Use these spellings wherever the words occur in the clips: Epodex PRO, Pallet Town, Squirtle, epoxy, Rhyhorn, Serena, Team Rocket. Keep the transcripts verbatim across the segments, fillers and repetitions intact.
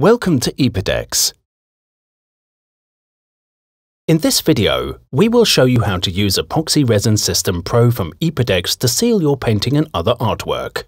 Welcome to Epodex. In this video, we will show you how to use Epoxy Resin System Pro from Epodex to seal your painting and other artwork.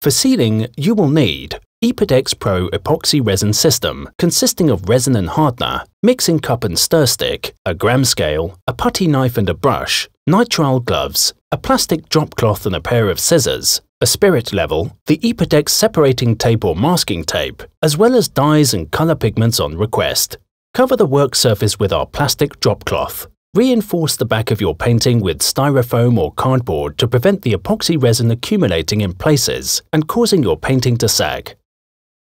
For sealing, you will need Epodex Pro Epoxy Resin System, consisting of resin and hardener, mixing cup and stir stick, a gram scale, a putty knife and a brush, nitrile gloves, a plastic drop cloth and a pair of scissors, a spirit level, the Epodex separating tape or masking tape, as well as dyes and color pigments on request. Cover the work surface with our plastic drop cloth. Reinforce the back of your painting with styrofoam or cardboard to prevent the epoxy resin accumulating in places and causing your painting to sag.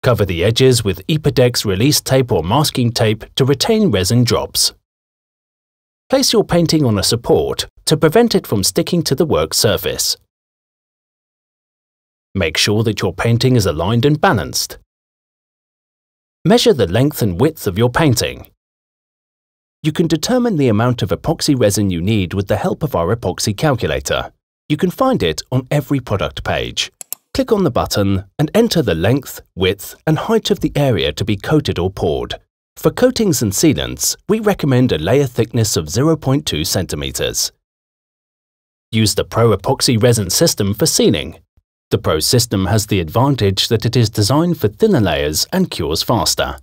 Cover the edges with Epodex release tape or masking tape to retain resin drops. Place your painting on a support to prevent it from sticking to the work surface. Make sure that your painting is aligned and balanced. Measure the length and width of your painting. You can determine the amount of epoxy resin you need with the help of our epoxy calculator. You can find it on every product page. Click on the button and enter the length, width, and height of the area to be coated or poured. For coatings and sealants, we recommend a layer thickness of zero point two centimeters. Use the Pro Epoxy Resin System for sealing. The Pro system has the advantage that it is designed for thinner layers and cures faster.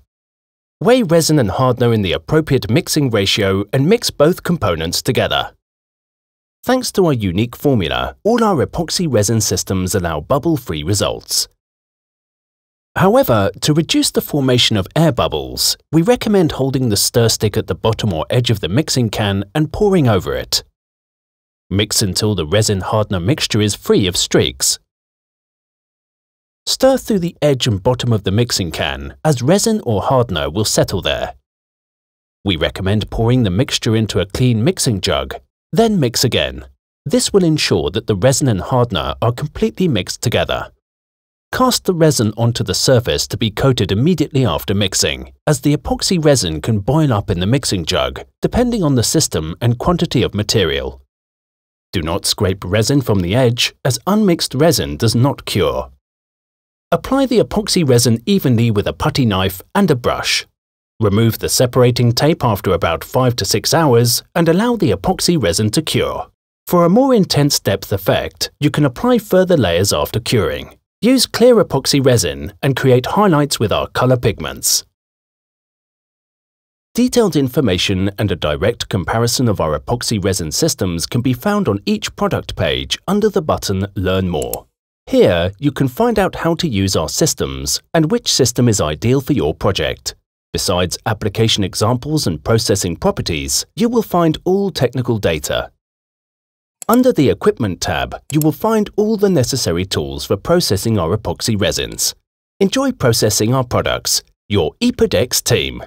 Weigh resin and hardener in the appropriate mixing ratio and mix both components together. Thanks to our unique formula, all our epoxy resin systems allow bubble-free results. However, to reduce the formation of air bubbles, we recommend holding the stir stick at the bottom or edge of the mixing can and pouring over it. Mix until the resin hardener mixture is free of streaks. Stir through the edge and bottom of the mixing can, as resin or hardener will settle there. We recommend pouring the mixture into a clean mixing jug, then mix again. This will ensure that the resin and hardener are completely mixed together. Cast the resin onto the surface to be coated immediately after mixing, as the epoxy resin can boil up in the mixing jug, depending on the system and quantity of material. Do not scrape resin from the edge, as unmixed resin does not cure. Apply the epoxy resin evenly with a putty knife and a brush. Remove the separating tape after about five to six hours and allow the epoxy resin to cure. For a more intense depth effect, you can apply further layers after curing. Use clear epoxy resin and create highlights with our color pigments. Detailed information and a direct comparison of our epoxy resin systems can be found on each product page under the button Learn More. Here, you can find out how to use our systems and which system is ideal for your project. Besides application examples and processing properties, you will find all technical data. Under the Equipment tab, you will find all the necessary tools for processing our epoxy resins. Enjoy processing our products, your Epodex team.